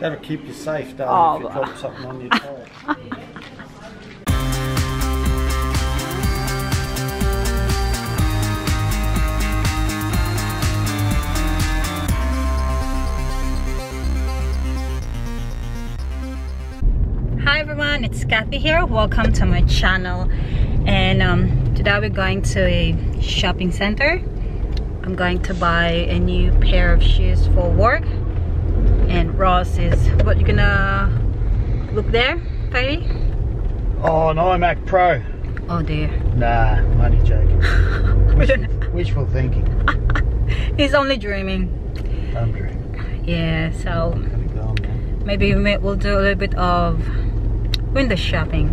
That'll keep you safe, darling, if you drop something on your toe. Hi everyone, it's Kathy here. Welcome to my channel. And today we're going to a shopping center. I'm going to buy a new pair of shoes for work. And Ross is, what you gonna look there, Patty? Oh no, Mac Pro. Oh dear. Nah, I'm only joking. wishful thinking. He's only dreaming. I'm dreaming. Yeah, so maybe we'll do a little bit of window shopping,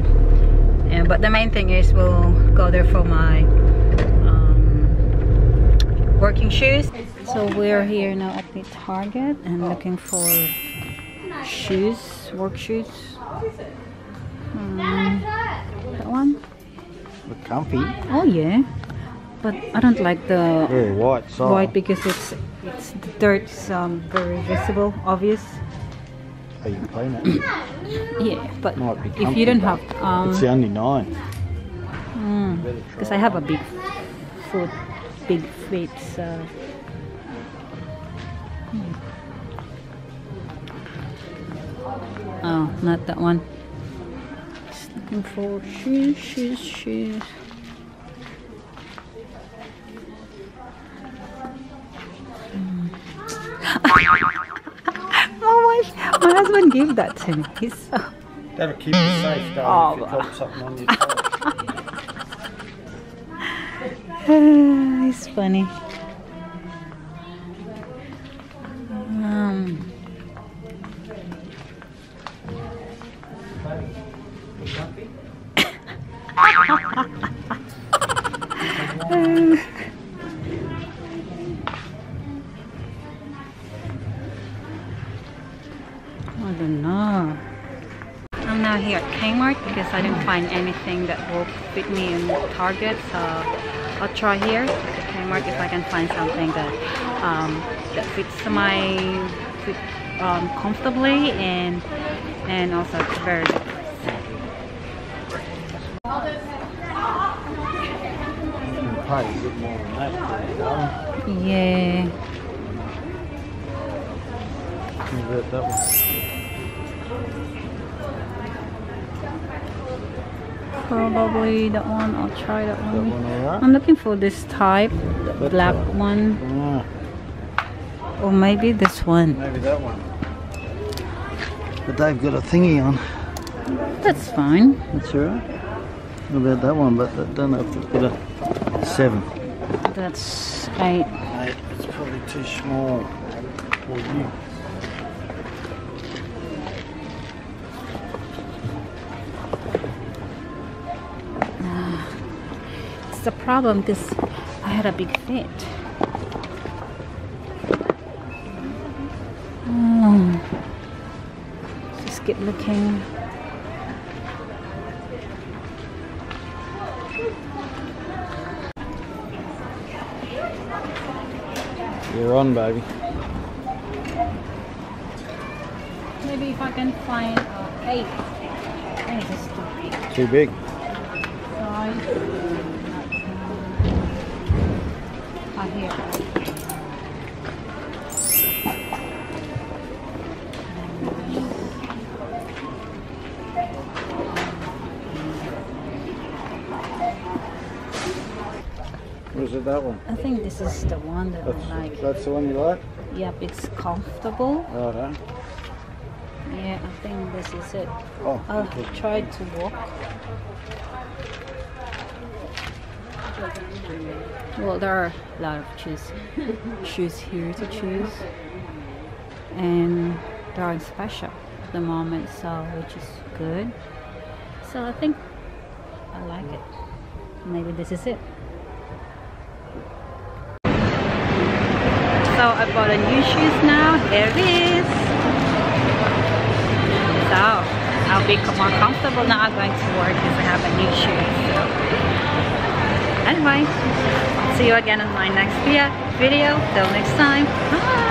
but the main thing is we'll go there for my working shoes. So we're here now at the Target and looking for shoes, work shoes. That one look comfy. Oh yeah, but I don't like the white because it's the dirt's very visible, obvious. You can clean it. Yeah, but if you don't have it's the only 9 because I have a big foot, big feet, so oh, not that one. Just looking for shoes. My husband gave that to me. He's so... That'll keep you safe, darling, if you drop something on your toe. It's funny. I don't know. I'm now here at Kmart because I didn't find anything that will fit me in Target, so I'll try here at Kmart if I can find something that that fits my fit comfortably and also it's very good. Yeah. Convert that one. Probably that one. I'll try that one. I'm looking for this type, the black one, or maybe this one. Maybe that one. But they've got a thingy on. That's fine. That's alright. What about that one? But I don't know if they've got a 7. That's 8. 8. It's probably too small for you. The problem because I had a big fit. Just keep looking. You're on, baby. Maybe if I can find 8. Too big. Here. What is it, that one? I think this is the one that I like. That's the one you like? Yep, it's comfortable. Alright. Yeah, I think this is it. Oh, I've tried to walk. Well, there are a lot of shoes here to choose, and they are special at the moment, so which is good. So I think I like it. Maybe this is it. So I bought a new shoes now. Here it is. So I'll be more comfortable now. I'm going to work because I have a new shoe. So. Anyway, see you again in my next video. Till next time. Bye!